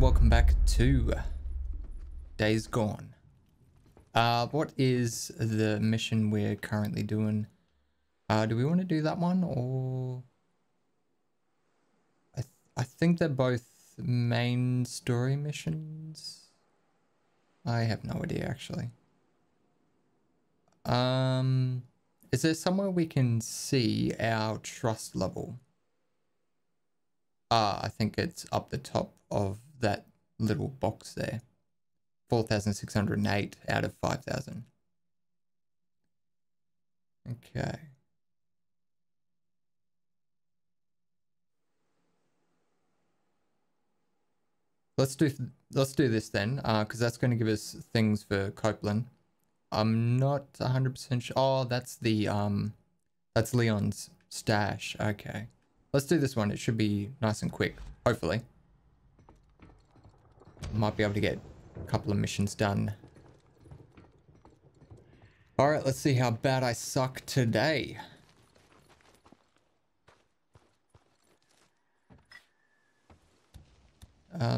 and welcome back to Days Gone. What is the mission we're currently doing? Do we want to do that one, or I think they're both main story missions? I have no idea actually. Is there somewhere we can see our trust level? I think it's up the top of that little box there. 4,608 out of 5,000. Okay. Let's do this then, because that's going to give us things for Copeland. I'm not 100% sure. Oh, that's the that's Leon's stash. Okay, let's do this one. It should be nice and quick. Hopefully, might be able to get a couple of missions done. All right, let's see how bad I suck today.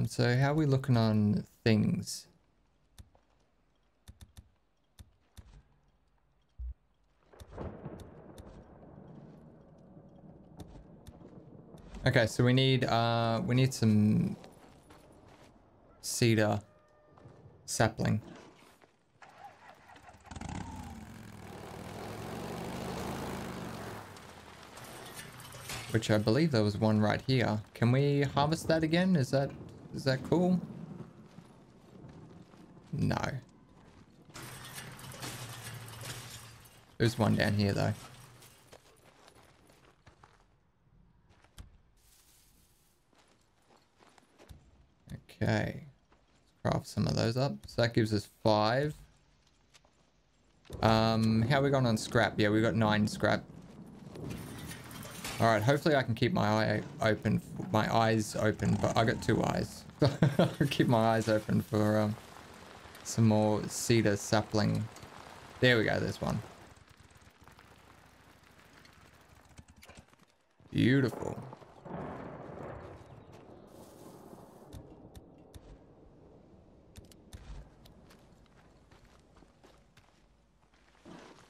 So how are we looking on things? Okay, so we need some cedar sapling. Which I believe there was one right here. Can we harvest that again? Is that cool? No. There's one down here though. Okay. Let's craft some of those up. So that gives us 5. How are we going on scrap? Yeah, we got 9 scrap. All right, hopefully I can keep my eyes open, but I got 2 eyes. I'll keep my eyes open for some more cedar sapling. There we go, there's one. Beautiful.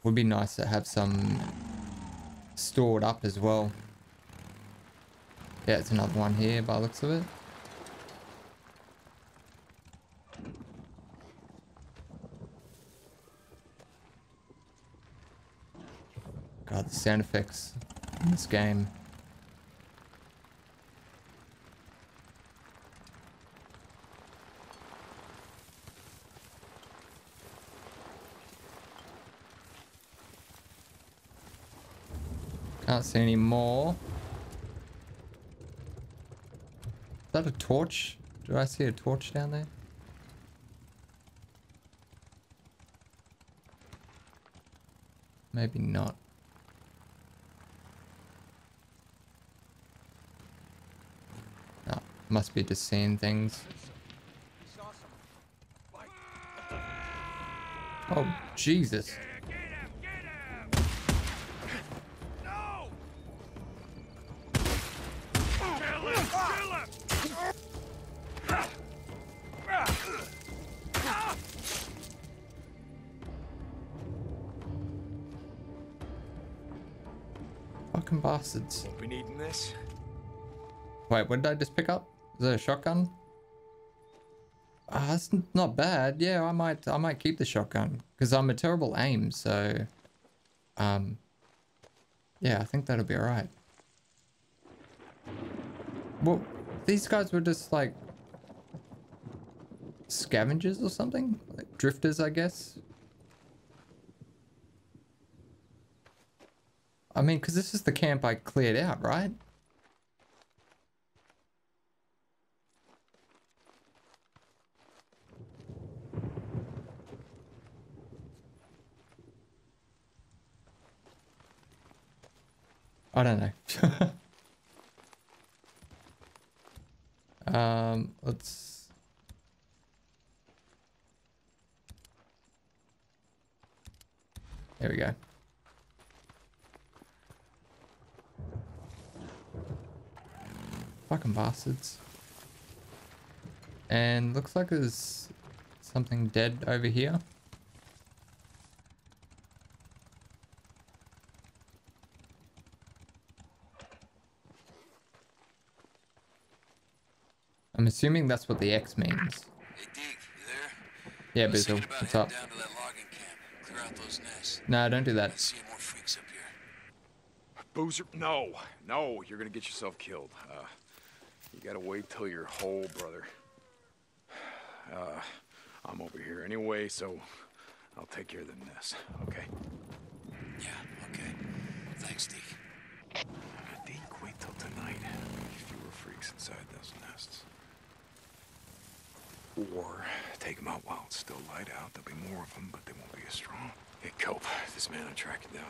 Would be nice to have some stored up as well. Yeah, it's another one here by the looks of it. God, the sound effects in this game. Can't see any more. Is that a torch? Do I see a torch down there? Maybe not. Oh, must be just seeing things. Oh, Jesus. Bastards. Won't be needing this. Wait, what did I just pick up? Is that a shotgun? That's not bad. Yeah, I might keep the shotgun because I'm a terrible aim. So, yeah, I think that'll be all right. Well, these guys were just like scavengers or something, like drifters, I guess. I mean, because this is the camp I cleared out, right? I don't know. Let's... There we go. Fucking bastards. And looks like there's something dead over here. I'm assuming that's what the X means. Hey Deke, you there? Yeah, Boozer, what's up? Down to that logging camp. Clear out those nests. No, don't do that. I see more freaks up here. Boozer, no, no, you're gonna get yourself killed. You gotta wait till you're whole, brother. I'm over here anyway, so I'll take care of the nest, okay? Yeah, okay. Thanks, Deke. Deke, wait till tonight. Fewer freaks inside those nests. Or take them out while it's still light out. There'll be more of them, but they won't be as strong. Hey, Cope, this man I tracked down.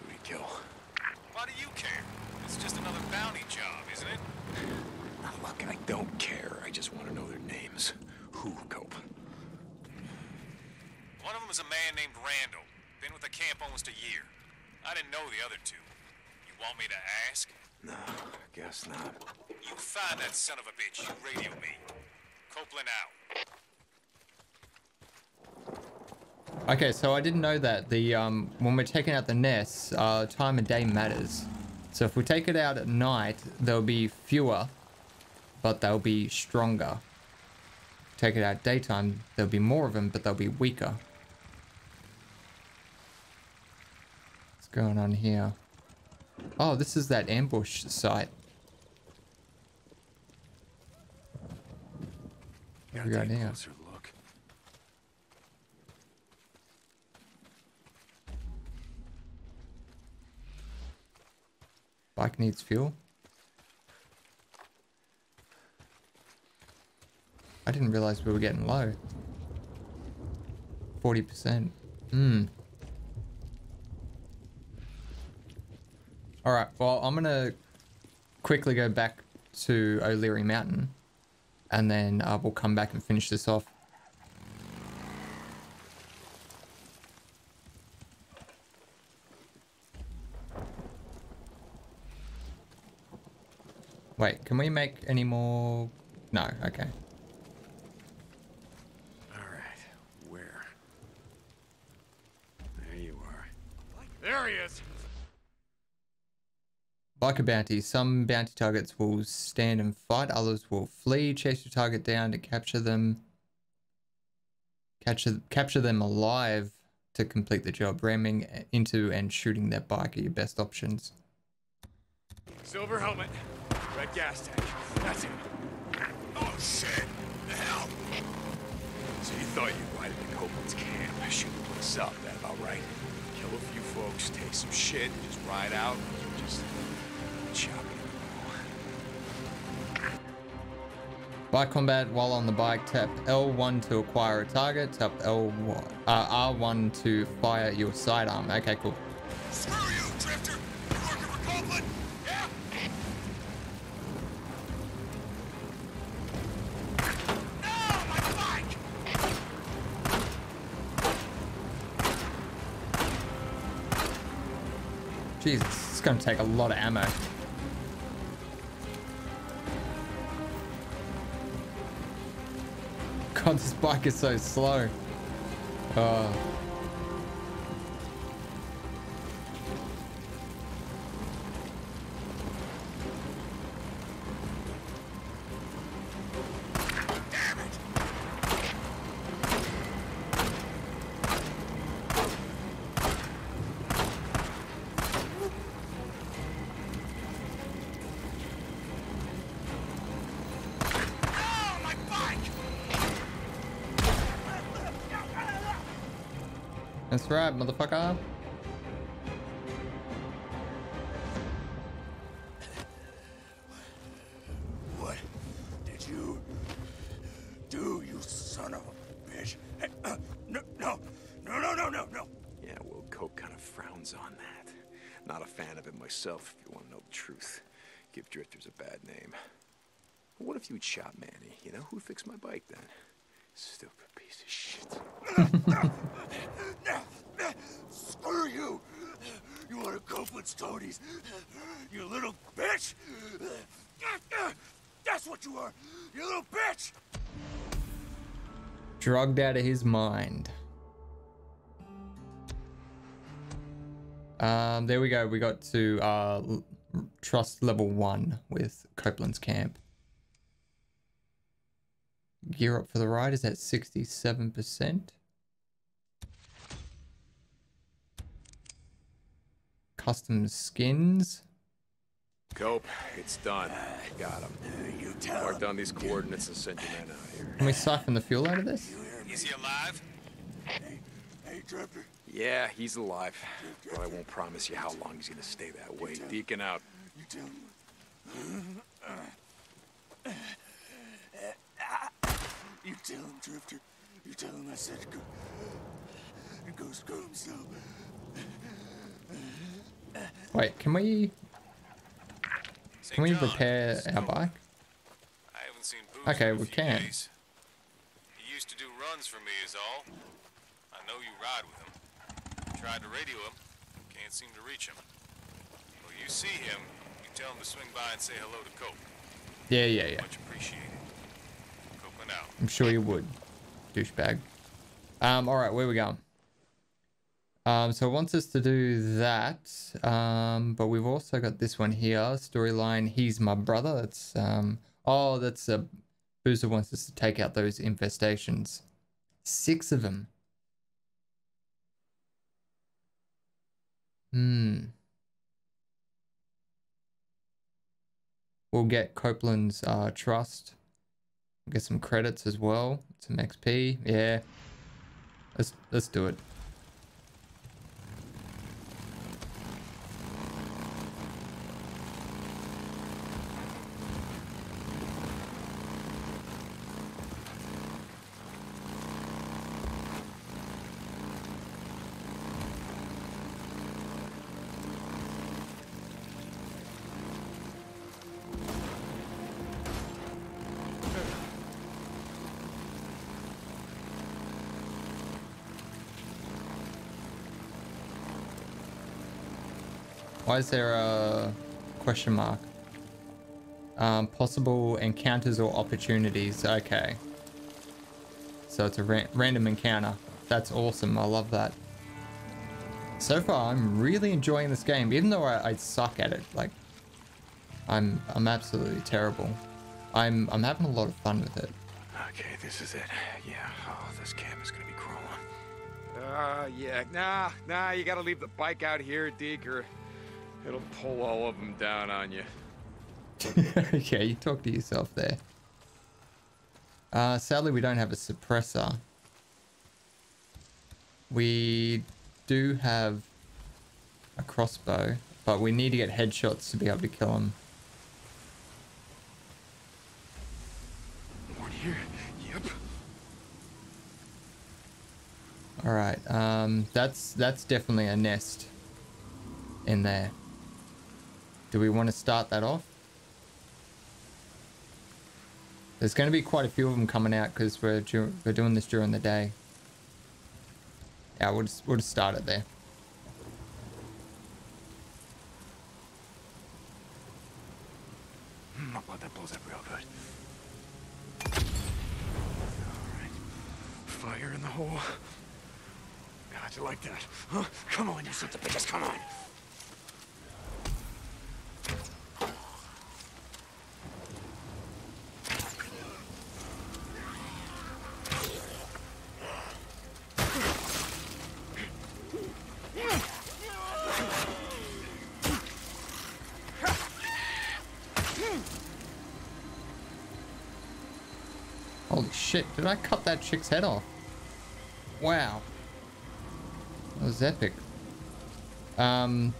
Who did he kill? Why do you care? It's just another bounty job, isn't it? Look, I don't care. I just want to know their names. Who, Cope? One of them was a man named Randall. Been with the camp almost a year. I didn't know the other two. You want me to ask? No, I guess not. You find that son of a bitch. You radio me. Copeland out. Okay, so I didn't know that. The when we're taking out the nests, time of day matters. So if we take it out at night, there'll be fewer, but they'll be stronger. Take it out daytime, there'll be more of them, but they'll be weaker. What's going on here? Oh, this is that ambush site. What do we got here? Look. Bike needs fuel. I didn't realize we were getting low. 40%. Alright, well, I'm gonna quickly go back to O'Leary Mountain and then we'll come back and finish this off. Wait, can we make any more? No, okay. There he is. Like a bounty, some bounty targets will stand and fight, others will flee, chase your target down to capture them. Capture them alive to complete the job. Ramming into and shooting their bike are your best options. Silver helmet, red gas tank. That's him. Oh shit! The hell! So you thought you'd ride into Copeland's camp? I should have put us up. That about right. Kill a few folks, take some shit, and just ride out, and just chop it. Bike combat, while on the bike, tap L1 to acquire a target, tap R1 to fire your sidearm. Okay, cool. Screw you, drifter! You're working for Copeland! Yeah! Jesus, it's gonna take a lot of ammo. God, this bike is so slow. That's right, motherfucker. What did you do, you son of a bitch? Hey, no. Yeah, well, Cope kind of frowns on that. Not a fan of it myself, if you want to know the truth. Give drifters a bad name. What if you shot Manny? You know, who fixed my bike then? Stupid piece of shit. No, screw you! You want to cope with toadies, you little bitch! That's what you are, you little bitch! Drugged out of his mind. There we go. We got to trust level 1 with Copeland's camp. Gear up for the ride is at 67%. Custom skins. Cope, it's done. Got him. You tell. Mark down these coordinates and send your man out here. Can we siphon the fuel out of this? Is he alive? Hey, Trevor. Yeah, he's alive. But I won't promise you how long he's gonna stay that way. Deacon out. You tell him. You tell him, Drifter. You tell him I said go. Go screw himself. Wait, can we? Can we repair our bike? I haven't seen Boozer. Okay, we can. Days. He used to do runs for me, is all. I know you ride with him. Tried to radio him, can't seem to reach him. Well, you see him, you tell him to swing by and say hello to Cope. Yeah. Much appreciated. Copeland out. I'm sure you would, douchebag. All right, where are we going? So it wants us to do that, but we've also got this one here, storyline, he's my brother. That's, Boozer wants us to take out those infestations. 6 of them. We'll get Copeland's, trust. We'll get some credits as well, some XP, yeah. Let's do it. Why is there a question mark? Possible encounters or opportunities. Okay. So it's a random encounter. That's awesome. I love that. So far, I'm really enjoying this game, even though I suck at it. Like, I'm absolutely terrible. I'm having a lot of fun with it. Okay, this is it. Yeah. Oh, this camp is gonna be crawling. Yeah. Nah. You gotta leave the bike out here, Deke, or it'll pull all of them down on you. Okay, you talk to yourself there. Sadly, we don't have a suppressor. We do have a crossbow, but we need to get headshots to be able to kill them. One here. Yep. All right. That's definitely a nest in there. Do we want to start that off? There's going to be quite a few of them coming out because we're doing this during the day. Yeah, we'll just start it there. My blood, that blows up real good. All right, fire in the hole. How'd you like that? Huh? Come on, you sons of bitches! Come on. Shit, did I cut that chick's head off? Wow. That was epic. Alright,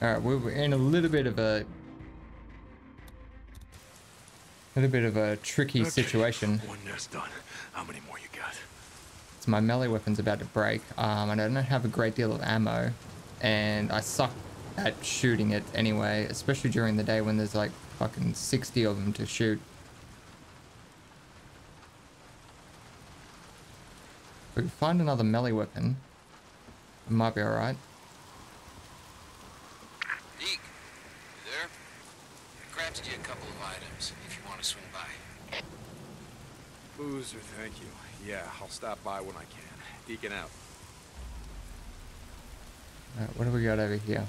we're in a little bit of a... tricky situation. One nest done. How many more you got? So my melee weapon's about to break. I don't have a great deal of ammo. And I suck at shooting it anyway. Especially during the day when there's like fucking 60 of them to shoot. If we can find another melee weapon, it might be alright. Deke, you there? I crafted you a Boozer, thank you. Yeah, I'll stop by when I can. Deacon out. Alright, what do we got over here?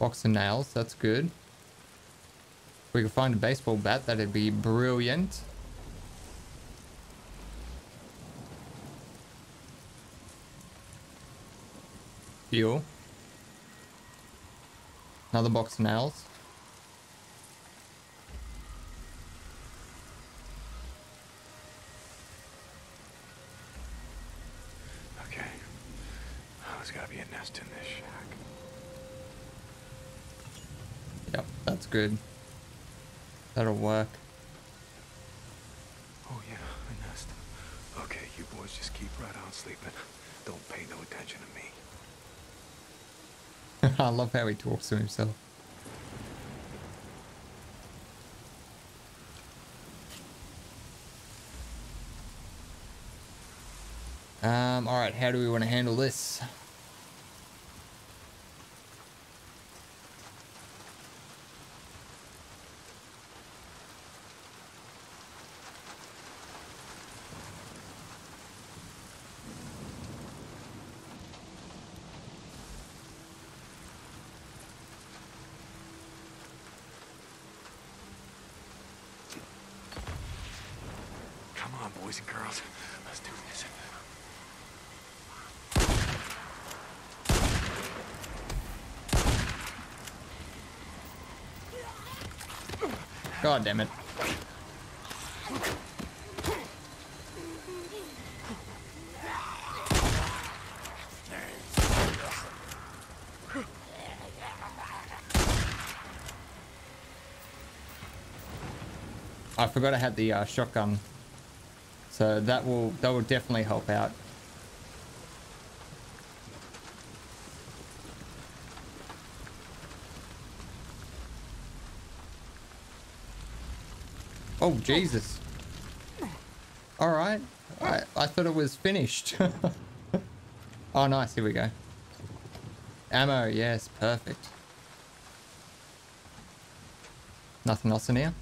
Box of nails, that's good. If we could find a baseball bat, that'd be brilliant. Fuel. Another box of nails. Okay. Oh, there's gotta be a nest in this shack. Yep, that's good. That'll work. Oh yeah, a nest. Okay, you boys just keep right on sleeping. Don't pay no attention to me. I love how he talks to himself. Alright, how do we want to handle this? Boys and girls, let's do this. God damn it. I forgot I had the shotgun. So that will definitely help out. Oh Jesus! All right, I thought it was finished. Oh nice, here we go. Ammo, yes, perfect. Nothing else in here.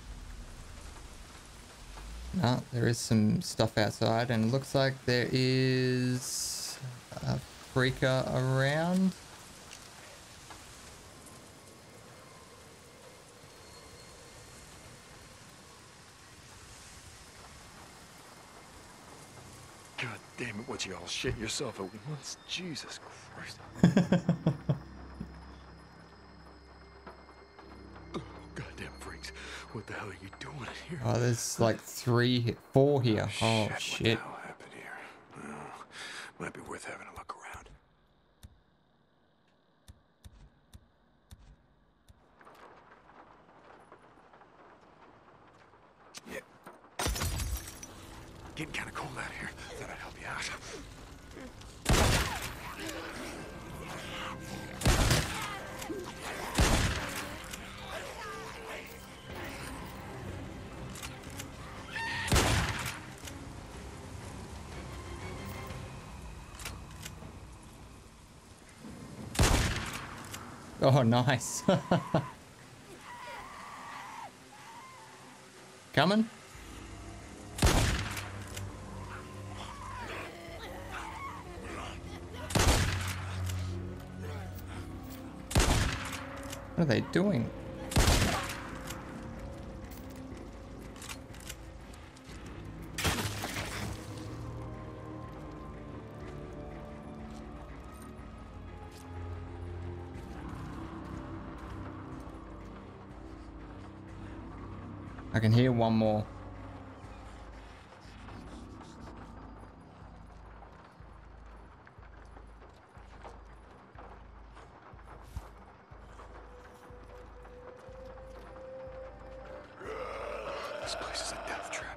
No, there is some stuff outside, and it looks like there is a freaker around. God damn it, what you all shit yourself at once? Jesus Christ. What the hell are you doing here? Oh, there's like four here. Oh, shit. What the hell happened here? Oh, might be worth having a look around. Yeah. Getting kind of cold out here. Thought I'd help you out. Oh, nice. Coming? What are they doing? I can hear one more. This place is a death trap.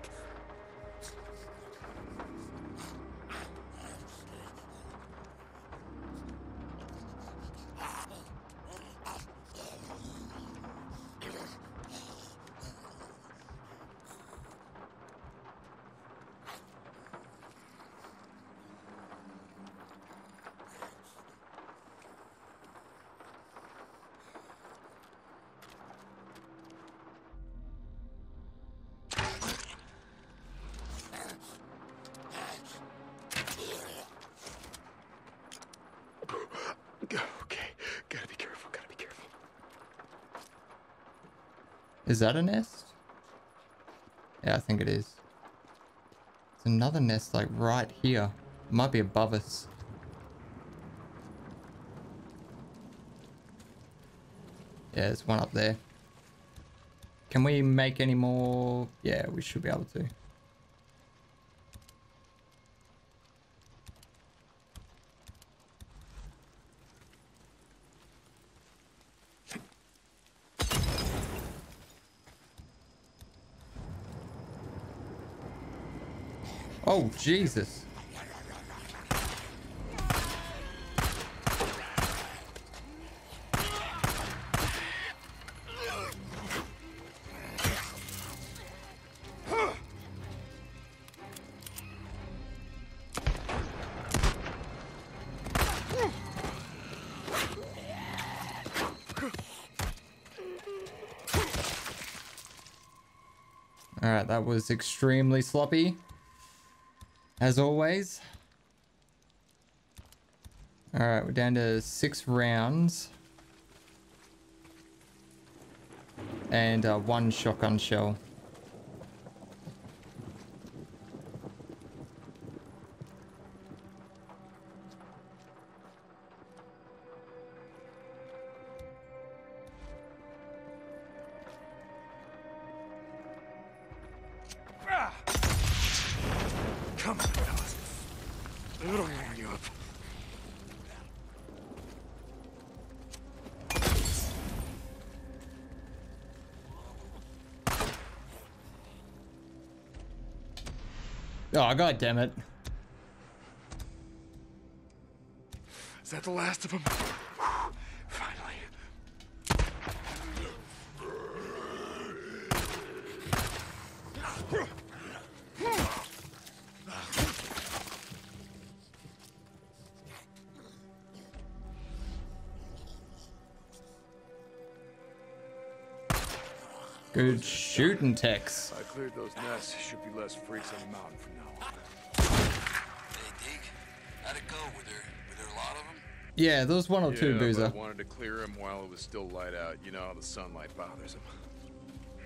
Is that a nest? Yeah, I think it is. There's another nest like right here. It might be above us. Yeah, there's one up there. Can we make any more? Yeah, we should be able to. Oh, Jesus. All right, that was extremely sloppy. As always. Alright, we're down to 6 rounds. And 1 shotgun shell. Oh, God damn it. Is that the last of them? Finally. Good shooting, Tex. I cleared those nests. Should be less freaks on the mountain from now on. Hey, Deke, how'd it go? Were there a lot of them? Yeah, there was one or two, Boozer. I wanted to clear him while it was still light out. You know how the sunlight bothers him.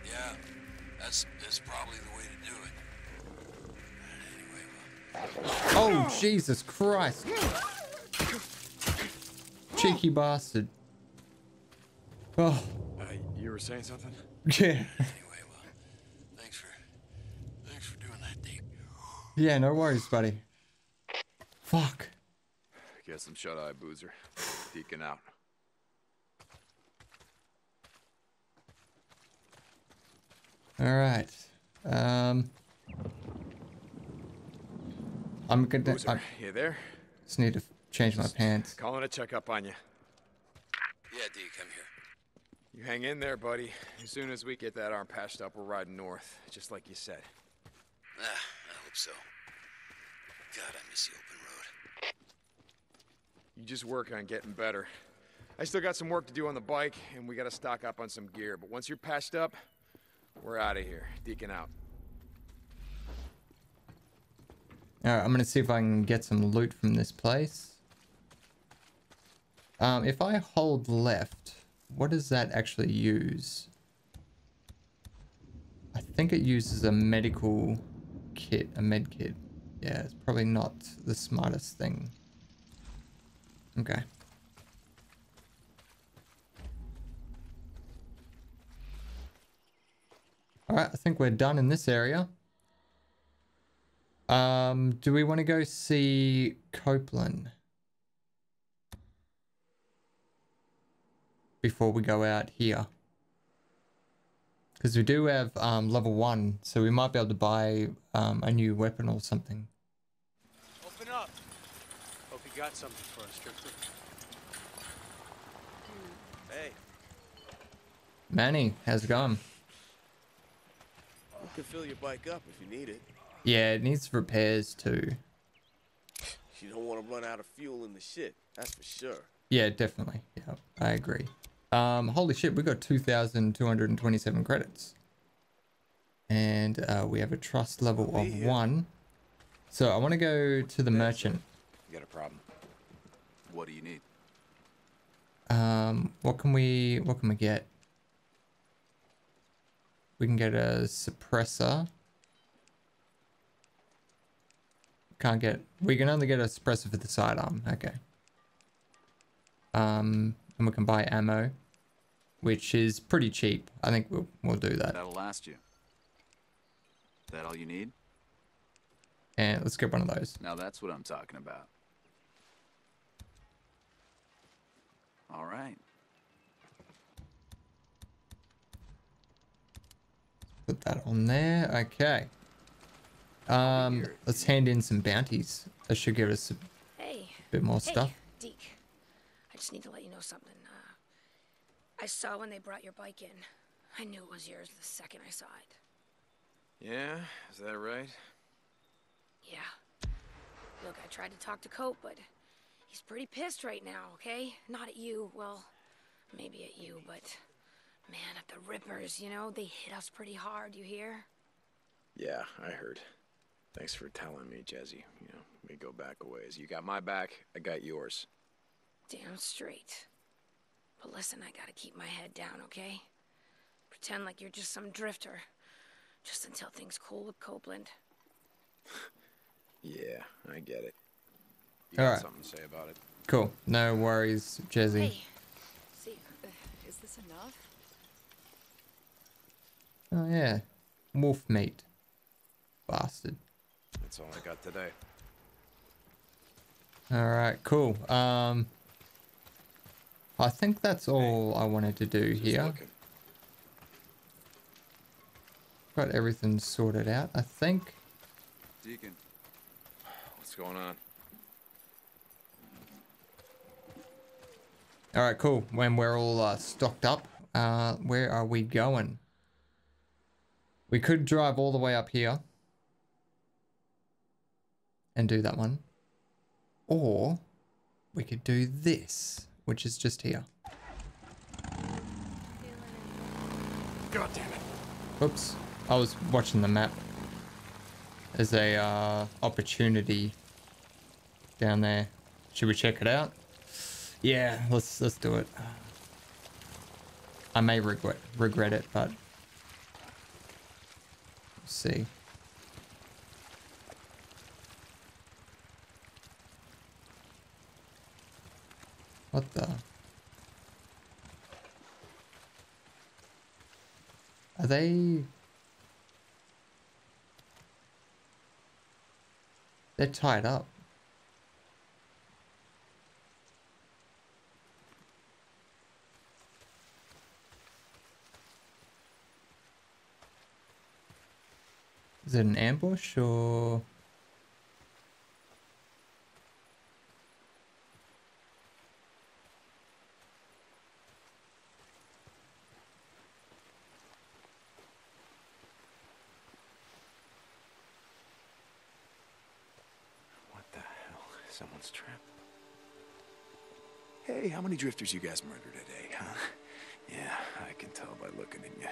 Yeah, that's probably the way to do it. Anyway, well... Oh, Jesus Christ! Cheeky bastard. Oh. You were saying something? Yeah. Anyway, well, thanks for doing that, Deke. Yeah, no worries, buddy. Fuck. Guess I'm shut-eye, Boozer. Deacon out. All right. I'm gonna. Boozer, you there? Just need to change my pants. Calling a checkup on you. Yeah, Deke, I'm here. You hang in there, buddy. As soon as we get that arm patched up, we're riding north, just like you said. Ah, I hope so. God, I miss the open road. You just work on getting better. I still got some work to do on the bike, and we gotta stock up on some gear. But once you're patched up, we're out of here. Deacon out. Alright, I'm gonna see if I can get some loot from this place. If I hold left... What does that actually use? I think it uses a medical kit, a med kit. Yeah, it's probably not the smartest thing. Okay. Alright, I think we're done in this area. Do we want to go see Copeland? Before we go out here, because we do have level 1, so we might be able to buy a new weapon or something. Open up. Hope you got something for us, Tripper. Hey, Manny, how's it going? You can fill your bike up if you need it. Yeah, it needs repairs too. You don't want to run out of fuel in the shit. That's for sure. Yeah, definitely. Yeah, I agree. Holy shit, we got 2,227 credits. And we have a trust level of 1. So I want to go to the merchant. You got a problem. What do you need? What can we get? We can get a suppressor. Can't get... We can only get a suppressor for the sidearm. Okay. And we can buy ammo, which is pretty cheap. I think we'll do that. That'll last you. Is that all you need? And let's get one of those. Now that's what I'm talking about. All right. Put that on there. Okay. Let's hand in some bounties. That should give us a bit more stuff. Deke, I just need to let you know something. I saw when they brought your bike in. I knew it was yours the second I saw it. Yeah, is that right? Yeah. Look, I tried to talk to Cope, but he's pretty pissed right now, okay? Not at you, well, maybe at you, but... Man, at the Rippers, you know, they hit us pretty hard, you hear? Yeah, I heard. Thanks for telling me, Jesse. You know, we go back a ways. You got my back, I got yours. Damn straight. But listen, I gotta keep my head down, okay? Pretend like you're just some drifter. Just until things cool with Copeland. Yeah, I get it. You got something to say about it. Cool. No worries, Jesse. Hey. See, is this enough? Oh, yeah. Wolf meat. Bastard. That's all I got today. Alright, cool. I think that's all I wanted to do here. Got everything sorted out, I think. Deacon, what's going on? Alright, cool. When we're all stocked up, where are we going? We could drive all the way up here and do that one, or we could do this, which is just here. God damn it! Oops, I was watching the map. There's a opportunity down there. Should we check it out? Yeah, let's do it. I may regret it, but. See. What the? Are they? They're tied up. Is it an ambush or? What the hell? Someone's trapped. Hey, how many drifters you guys murdered today, huh? Yeah, I can tell by looking at you.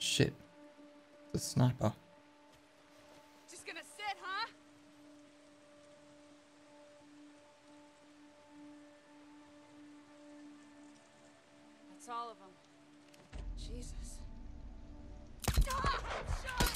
Shit. The sniper. Just gonna sit, huh? That's all of them. Jesus. Ah, shot!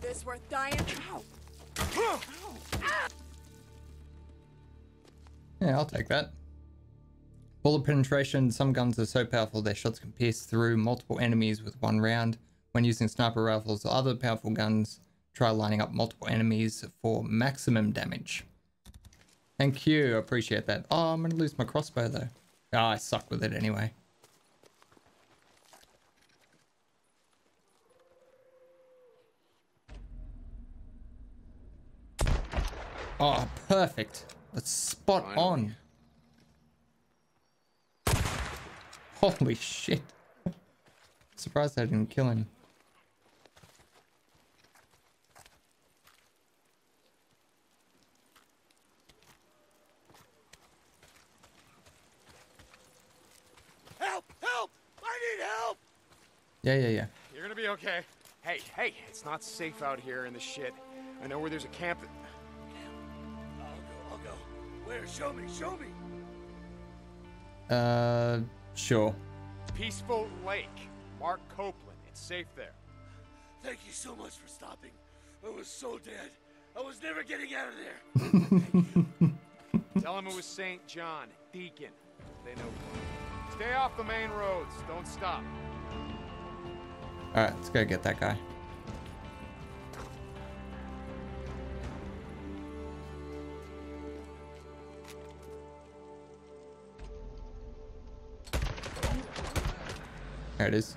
This worth dying? Ow. Yeah, I'll take that. Bullet penetration. Some guns are so powerful their shots can pierce through multiple enemies with one round. When using sniper rifles or other powerful guns, try lining up multiple enemies for maximum damage. Thank you, appreciate that. Oh, I'm gonna lose my crossbow though. Oh, I suck with it anyway. Oh, perfect. That's spot on. Holy shit. Surprised I didn't kill him. Help! Help! I need help! Yeah. You're gonna be okay. Hey, it's not safe out here in the shit. I know where there's a camp that... I'll go. Where? Show me! Sure. Peaceful Lake. Mark Copeland. It's safe there. Thank you so much for stopping. I was so dead. I was never getting out of there. Tell him it was St. John, Deacon. They know what. Stay off the main roads. Don't stop. Alright, let's go get that guy. There it is.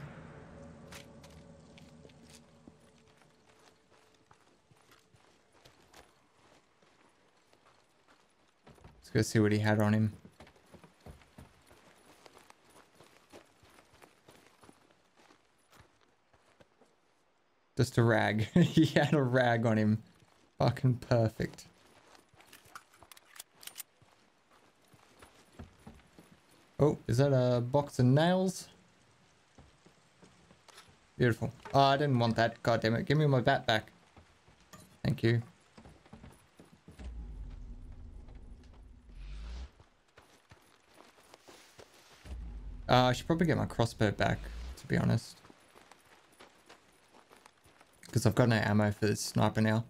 Let's go see what he had on him. Just a rag. He had a rag on him. Fucking perfect. Oh, is that a box of nails? Beautiful. Oh, I didn't want that. God damn it. Give me my bat back. Thank you. I should probably get my crossbow back, to be honest. Because I've got no ammo for this sniper now.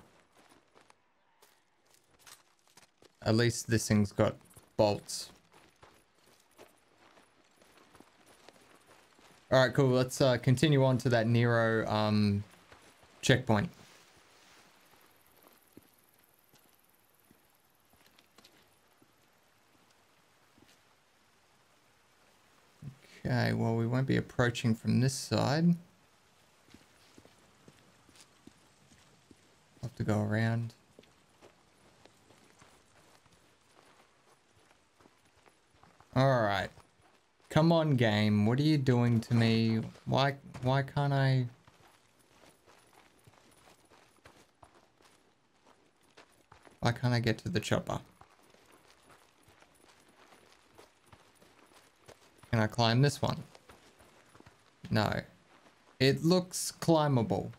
At least this thing's got bolts. All right, cool. Let's continue on to that Nero checkpoint. Okay, well, we won't be approaching from this side. I'll have to go around. All right. Come on, game. What are you doing to me? Why can't I? Why can't I get to the chopper? Can I climb this one? No. It looks climbable.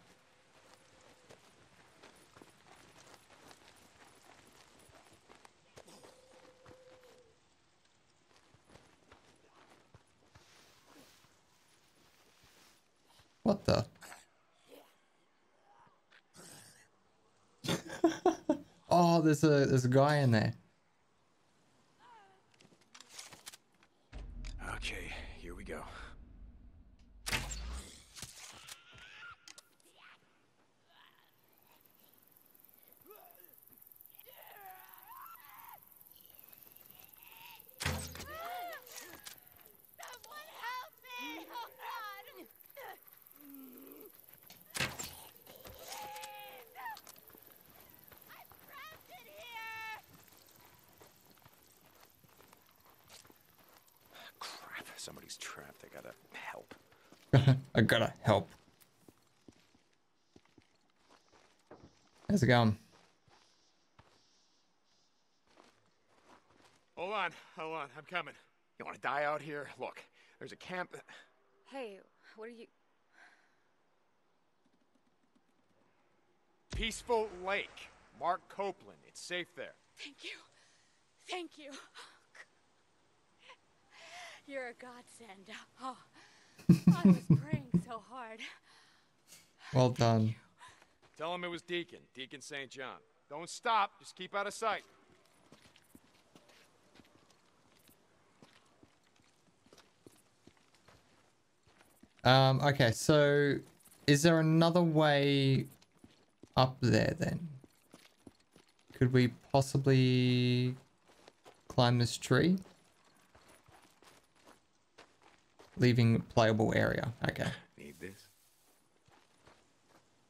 What the? Oh, there's a guy in there. Okay, here we go. Somebody's trapped. I gotta help. I gotta help. How's it going? Hold on. I'm coming. You want to die out here? Look, there's a camp. Hey, what are you? Peaceful Lake. Mark Copeland. It's safe there. Thank you. You're a godsend. Oh, I was praying so hard. Well done. Tell him it was Deacon St. John. Don't stop. Just keep out of sight. Okay, so is there another way up there then? Could we possibly climb this tree? Leaving playable area. Okay. Need this.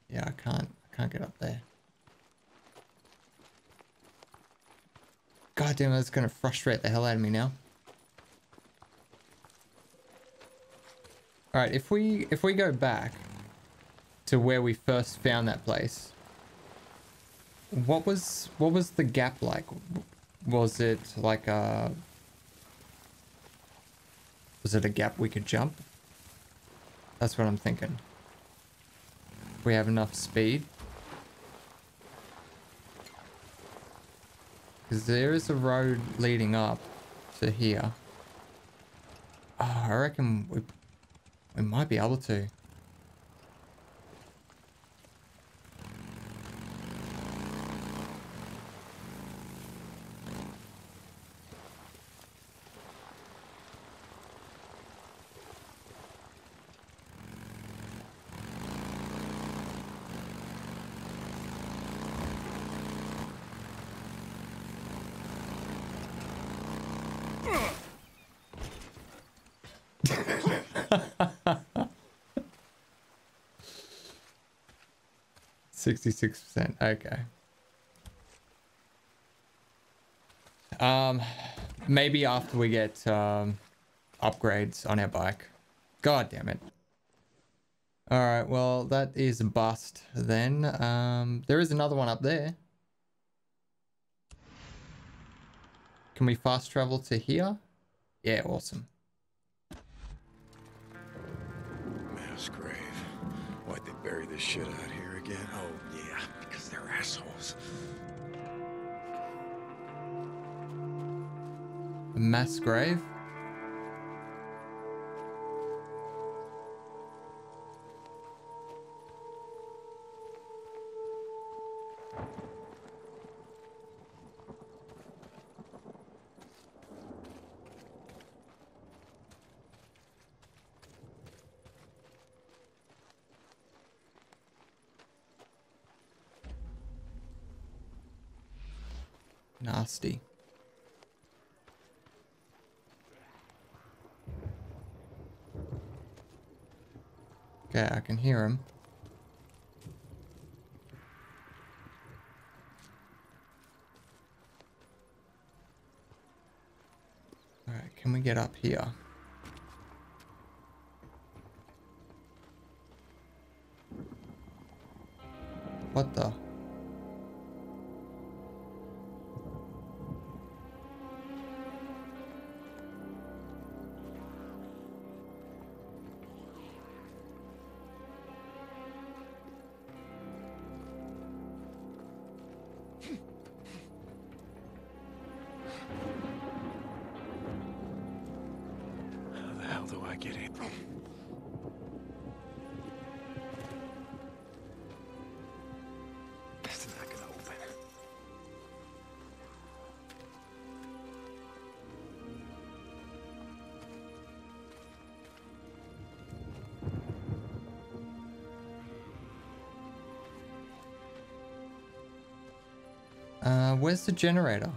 Yeah, I can't get up there. God damn, that's gonna frustrate the hell out of me now. Alright, if we go back to where we first found that place, what was the gap like? Was it like a... was it a gap we could jump? That's what I'm thinking. We have enough speed. Because there is a road leading up to here. Oh, I reckon we might be able to. 66%. Okay. Maybe after we get upgrades on our bike. God damn it. All right. Well, that is a bust then. There is another one up there. Can we fast travel to here? Yeah. Awesome. Mass grave. Why'd they bury this shit out here? Oh, yeah, because they're assholes. A mass grave? Nasty. Okay, I can hear him. All right, can we get up here? What the? Where's the generator?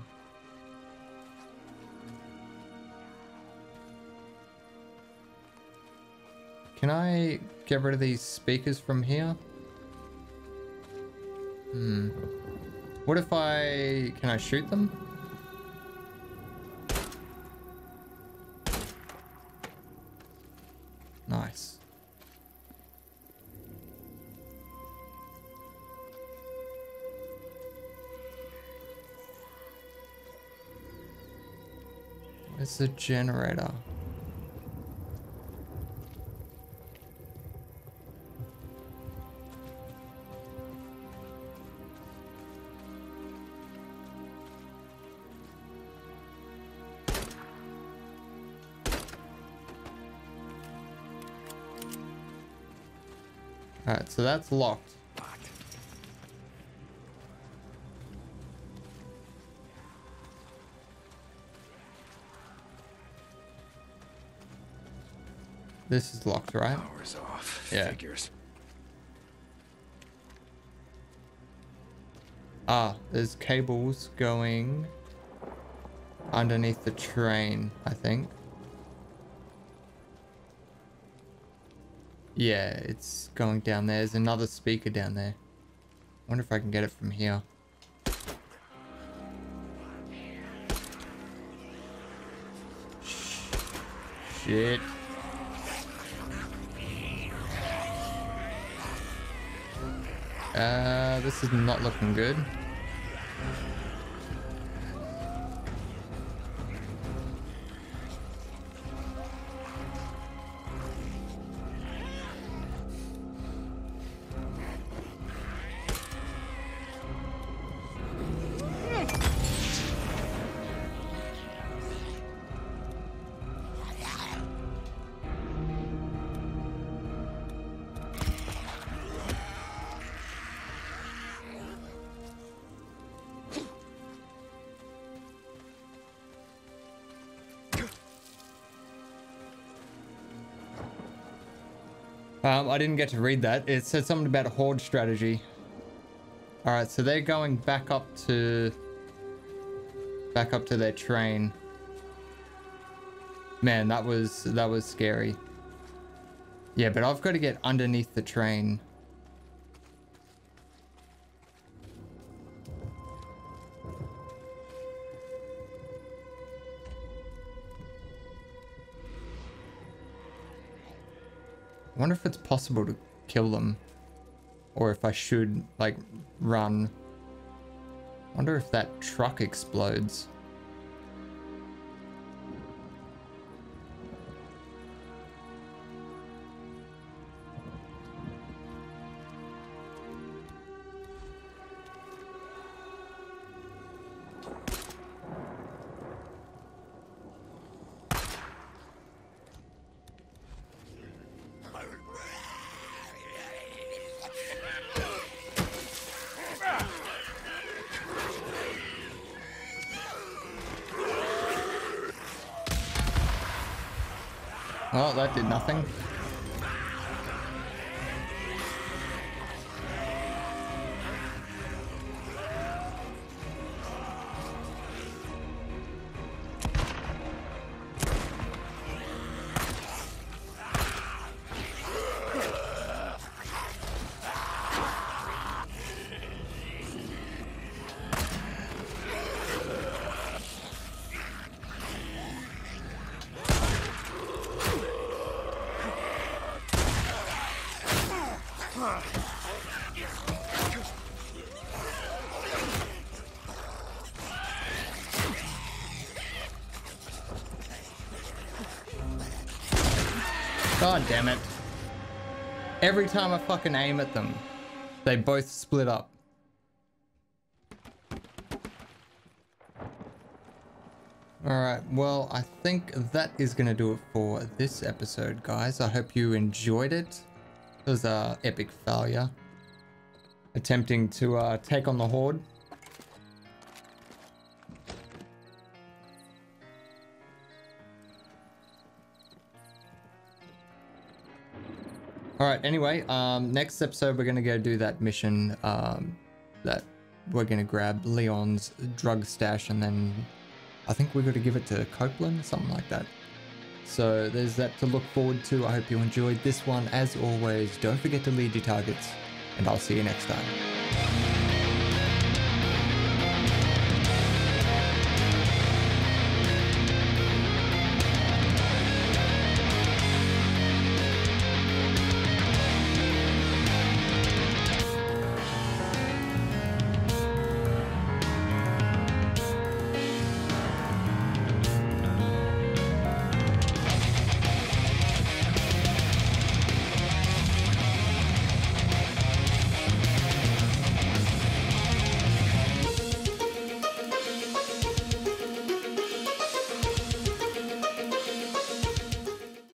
Can I get rid of these speakers from here? Hmm. What if I... can I shoot them? Nice. It's a generator. All right, so that's locked. This is locked, right? Power's off. Yeah. Figures. Ah, there's cables going underneath the train, I think. Yeah, it's going down there. There's another speaker down there. I wonder if I can get it from here. Shit. This is not looking good. I didn't get to read that. It said something about a horde strategy. Alright, so they're going back up to their train. Man, that was scary. Yeah, but I've got to get underneath the train. I wonder if it's possible to kill them, or if I should, like, run. I wonder if that truck explodes. Oh, that did nothing. God damn it. Every time I fucking aim at them, they both split up. Alright, well, I think that is going to do it for this episode, guys. I hope you enjoyed it. It was an epic failure. Attempting to take on the horde. All right, anyway, next episode, we're going to go do that mission that we're going to grab Leon's drug stash, and then I think we've got to give it to Copeland, something like that. So there's that to look forward to. I hope you enjoyed this one. As always, don't forget to lead your targets, and I'll see you next time.